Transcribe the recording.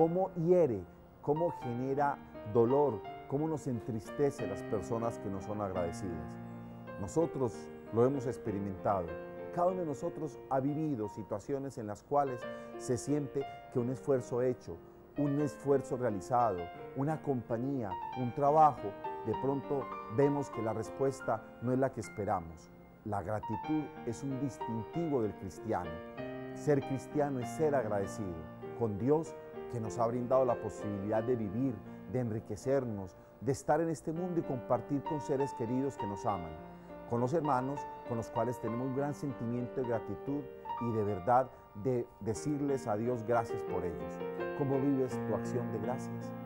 cómo hiere, cómo genera dolor, cómo nos entristece las personas que no son agradecidas. Nosotros lo hemos experimentado. Cada uno de nosotros ha vivido situaciones en las cuales se siente que un esfuerzo hecho, un esfuerzo realizado, una compañía, un trabajo, de pronto vemos que la respuesta no es la que esperamos. La gratitud es un distintivo del cristiano. Ser cristiano es ser agradecido con Dios, que nos ha brindado la posibilidad de vivir, de enriquecernos, de estar en este mundo y compartir con seres queridos que nos aman, con los hermanos con los cuales tenemos un gran sentimiento de gratitud y de verdad de decirles a Dios gracias por ellos. ¿Cómo vives tu acción de gracias?